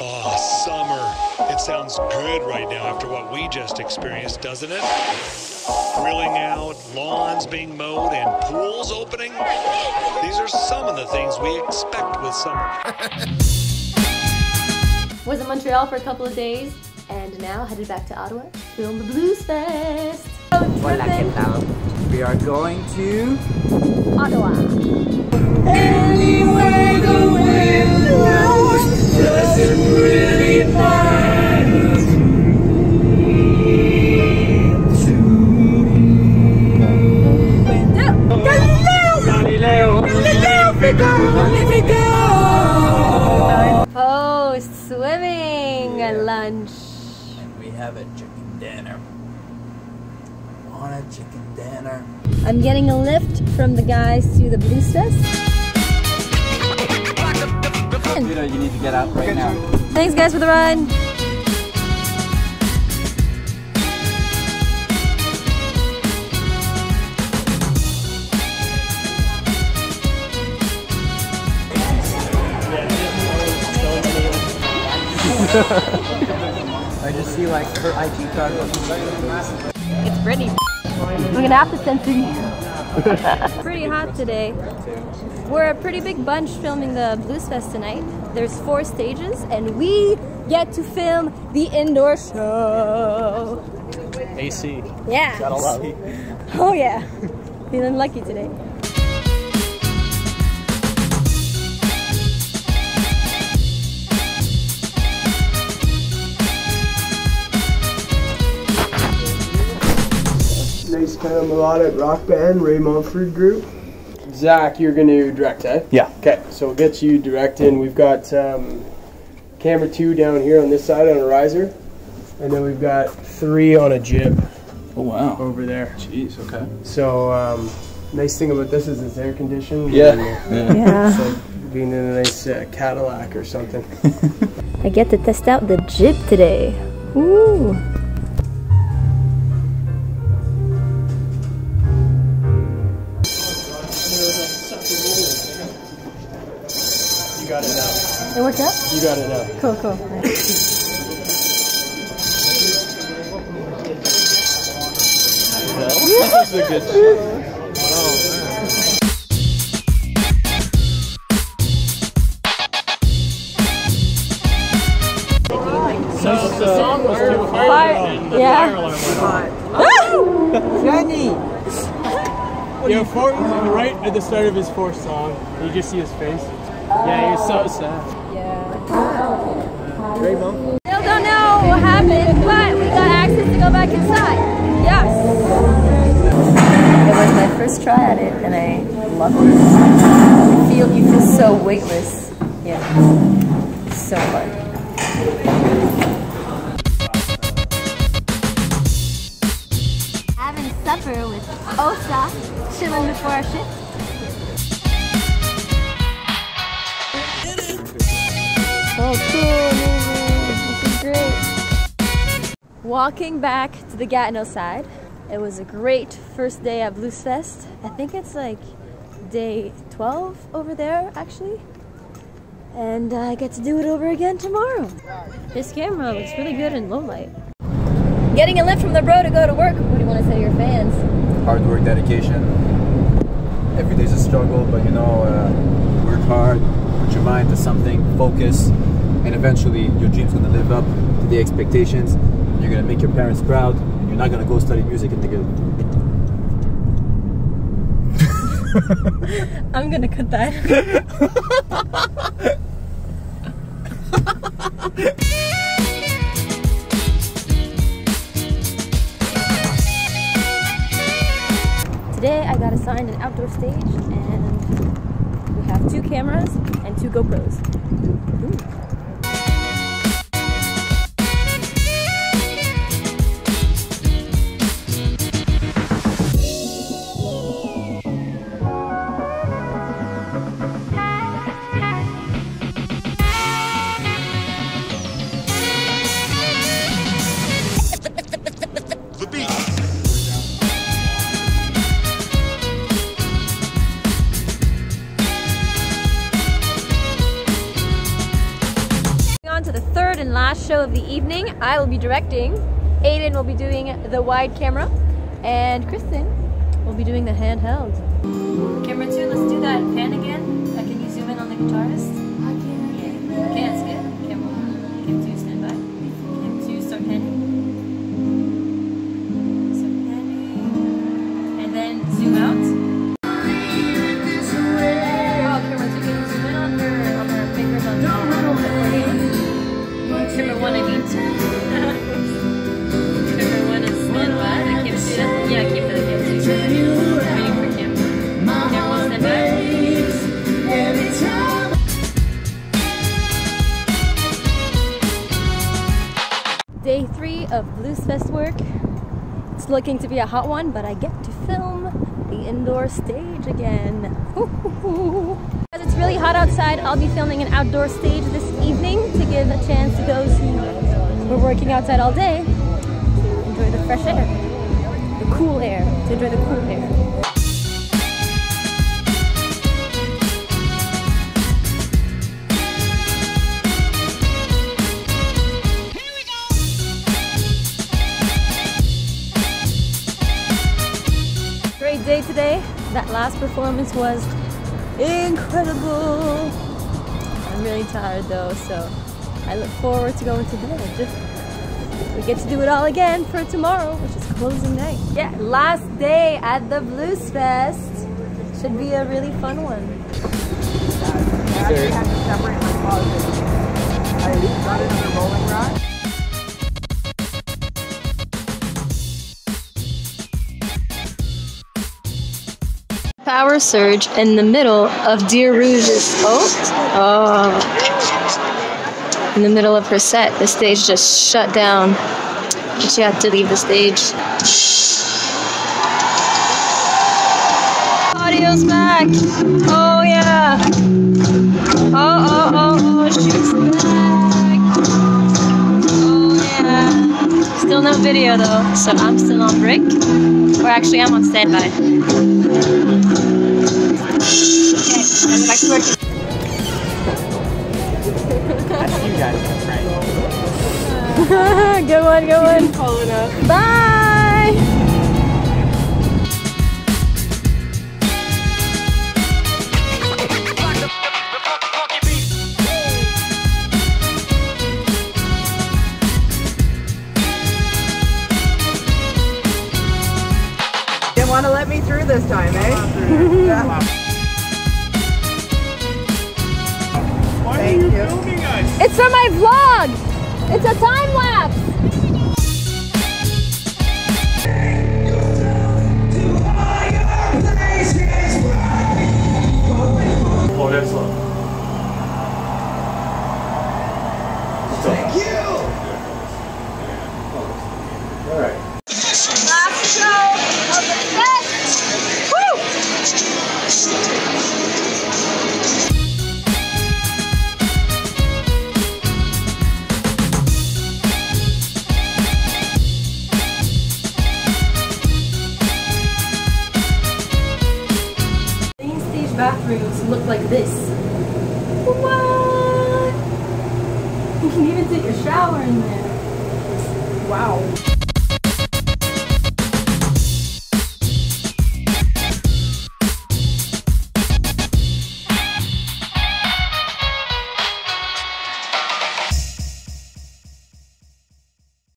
Oh, summer. It sounds good right now after what we just experienced, doesn't it? Grilling out, lawns being mowed, and pools opening. These are some of the things we expect with summer. Was in Montreal for a couple of days, and now headed back to Ottawa to film the Bluesfest. Oh, we are going to Ottawa. Anyway, the wind blows doesn't really matter to me. Galileo! Galileo! Galileo! Let me go! Post swimming lunch. And we have a chicken dinner. On a chicken dinner. I'm getting a lift from the guys to the Bluesfest. Dude, you need to get out right now. Thanks guys for the ride. I just see like her ID card. It's pretty. We're gonna have to censor you. Pretty hot today. We're a pretty big bunch filming the Bluesfest tonight. There's 4 stages and we get to film the indoor show. AC. Yeah. Oh yeah. Feeling lucky today. Nice kind of melodic rock band, Ray Montford Group. Zach, you're going to direct, eh? Yeah. Okay, so we'll get you directing. We've got camera 2 down here on this side on a riser, and then we've got 3 on a jib. Oh, wow. Over there. Jeez, okay. So, nice thing about this is it's air conditioned. Yeah. Yeah. It's like being in a nice Cadillac or something. I get to test out the jib today. Ooh. It worked out? You got it out. Cool, cool. That was a good shot. Oh, so the song was too fire and the fire alarm went off. Jenny! Yeah, right at the start of his 4th song, you just see his face. Yeah, he was so sad. Great, Mom. Still don't know what happened, but we got access to go back inside. Yes. It was my first try at it, and I love it. You feel so weightless. Yeah. So fun. Having supper with Osa, chilling before our shift. Oh, cool. This is great. Walking back to the Gatineau side, it was a great first day at Bluesfest. I think it's like day 12 over there, actually. And I get to do it over again tomorrow. This camera looks really good in low light. Getting a lift from the road to go to work. What do you want to say to your fans? Hard work, dedication. Every day's a struggle, but you know, work hard. Put your mind to something, focus, and eventually your dream's gonna live up to the expectations. You're gonna make your parents proud, and you're not gonna go study music and think of... I'm gonna cut that. Today I got assigned an outdoor stage, and we have 2 cameras and 2 GoPros. The beach. third and last show of the evening. I will be directing, Aiden will be doing the wide camera, and Kristen will be doing the handheld. Camera two, let's do that pan again. Can you zoom in on the guitarist? I can. Yeah. Okay, that's good. Camera one, camera two, stand by. Camera two, start panning. Start panning. And then zoom out. Day three of Bluesfest work. It's looking to be a hot one, but I get to film the indoor stage again. As it's really hot outside, I'll be filming an outdoor stage this evening to give a chance to those who were working outside all day to enjoy the fresh air, the cool air, to enjoy the cool air. Day today. That last performance was incredible. I'm really tired though, so I look forward to going to bed. We get to do it all again for tomorrow, which is closing night. Yeah, last day at the Bluesfest. Should be a really fun one. I actually had to separate my clothes. I got it on a rolling rod. Power surge in the middle of Dear Rouge's in the middle of her set. The stage just shut down. She had to leave the stage. Audio's back. Oh yeah. Oh, she's back. Oh yeah. Still no video though, so I'm still on break. Or actually, I'm on standby. Okay, I'm back to work. That's you guys, right? Good one. Call it up. Bye! Want to let me through this time, eh? Why are you filming us? It's for my vlog! It's a time lapse! Oh, that's love. Thank you! Alright. Bathrooms look like this. What? You can even take a shower in there. Wow.